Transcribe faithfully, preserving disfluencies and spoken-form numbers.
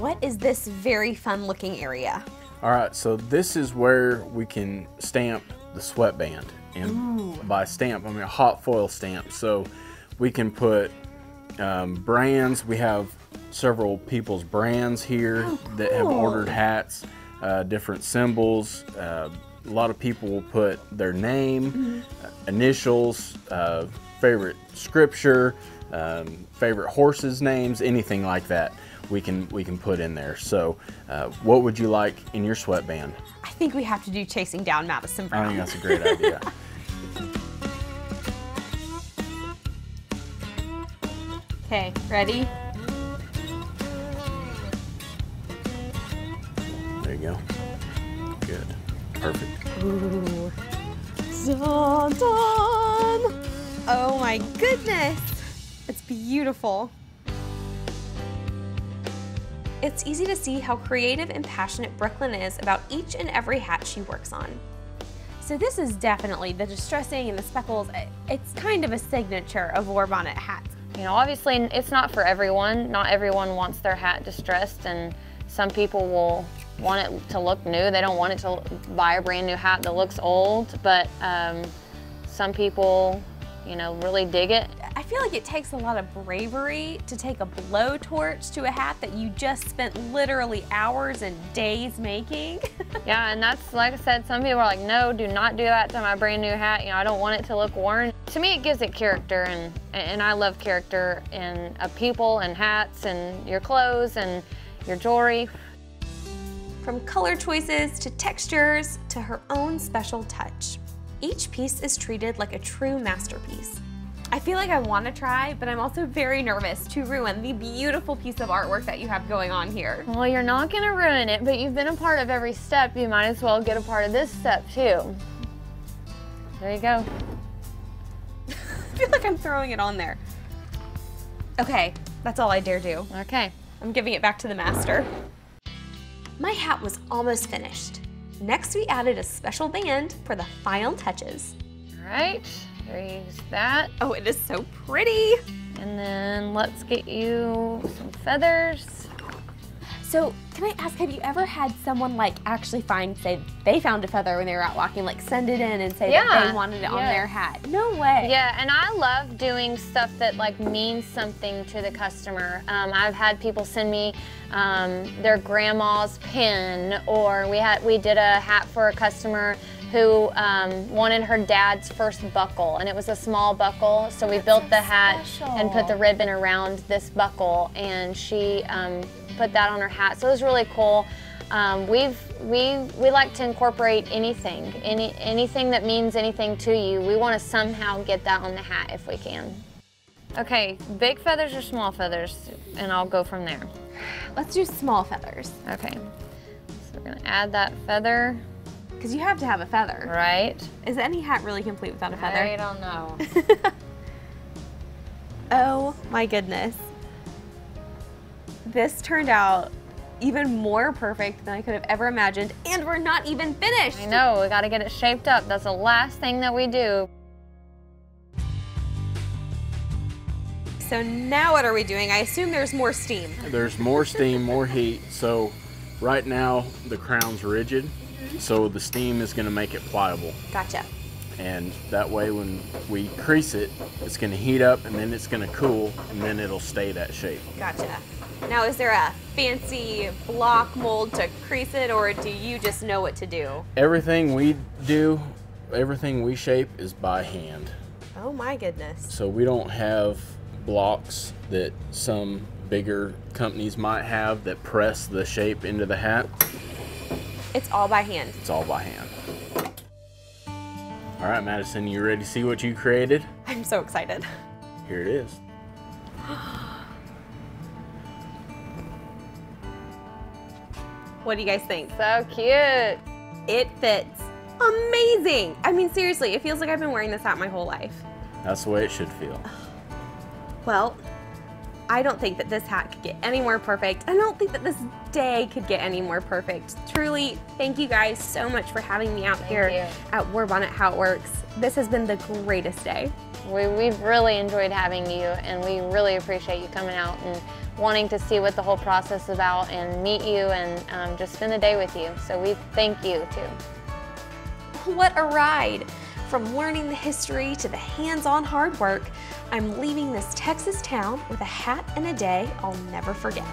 what is this very fun looking area? All right, so this is where we can stamp the sweatband. And Ooh. by stamp, I mean a hot foil stamp. So we can put um, brands. We have several people's brands here oh, cool. that have ordered hats, uh, different symbols. Uh, a lot of people will put their name, mm-hmm. uh, initials, uh, favorite scripture, um, favorite horses' names, anything like that. We can we can put in there. So, uh, what would you like in your sweatband? I think we have to do Chasing Down Madison Brown. I think that's a great idea. Okay, ready? There you go. Good. Perfect. Ooh. Dun, dun. Oh my goodness! It's beautiful. It's easy to see how creative and passionate Brooklyn is about each and every hat she works on. So this is definitely the distressing and the speckles. It's kind of a signature of Warbonnet hats. You know, obviously it's not for everyone. Not everyone wants their hat distressed, and some people will want it to look new. They don't want it to buy a brand new hat that looks old, but um, some people, you know, really dig it. I feel like it takes a lot of bravery to take a blowtorch to a hat that you just spent literally hours and days making. Yeah, and that's, like I said, some people are like, no, do not do that to my brand new hat. You know, I don't want it to look worn. To me, it gives it character, and, and I love character in uh, people and hats and your clothes and your jewelry. From color choices to textures to her own special touch, each piece is treated like a true masterpiece. I feel like I want to try, but I'm also very nervous to ruin the beautiful piece of artwork that you have going on here. Well, you're not going to ruin it, but you've been a part of every step. You might as well get a part of this step, too. There you go. I feel like I'm throwing it on there. Okay, that's all I dare do. Okay. I'm giving it back to the master. My hat was almost finished. Next, we added a special band for the final touches. All right. Use that. Oh, it is so pretty. And then let's get you some feathers. So can I ask, have you ever had someone like actually find, say they found a feather when they were out walking, like send it in and say yeah. that they wanted it yeah. on their hat? No way. Yeah, and I love doing stuff that like means something to the customer. Um, I've had people send me um, their grandma's pin, or we had we did a hat for a customer who um, wanted her dad's first buckle, and it was a small buckle, so we That's built so the hat special. and put the ribbon around this buckle, and she um, put that on her hat, so it was really cool. Um, we've, we, we like to incorporate anything, any, anything that means anything to you. We want to somehow get that on the hat if we can. Okay, big feathers or small feathers, and I'll go from there. Let's do small feathers. Okay, so we're gonna add that feather. Because you have to have a feather. Right. Is any hat really complete without a feather? I don't know. Oh my goodness. This turned out even more perfect than I could have ever imagined, and we're not even finished. I know, we gotta get it shaped up. That's the last thing that we do. So now what are we doing? I assume there's more steam. There's more steam, more heat. So right now the crown's rigid. So the steam is going to make it pliable. Gotcha. And that way when we crease it, it's going to heat up, and then it's going to cool, and then it'll stay that shape. Gotcha. Now is there a fancy block mold to crease it, or do you just know what to do? Everything we do, everything we shape is by hand. Oh my goodness. So we don't have blocks that some bigger companies might have that press the shape into the hat. It's all by hand. It's all by hand. All right, Madison, you ready to see what you created? I'm so excited. Here it is. What do you guys think? So cute. It fits amazing. I mean, seriously, it feels like I've been wearing this hat my whole life. That's the way it should feel. Well, I don't think that this hat could get any more perfect. I don't think that this day could get any more perfect. Truly, thank you guys so much for having me out thank here you. at Warbonnet Hat Works. This has been the greatest day. We, we've really enjoyed having you, and we really appreciate you coming out and wanting to see what the whole process is about and meet you and um, just spend the day with you. So we thank you too. What a ride! From learning the history to the hands-on hard work, I'm leaving this Texas town with a hat and a day I'll never forget.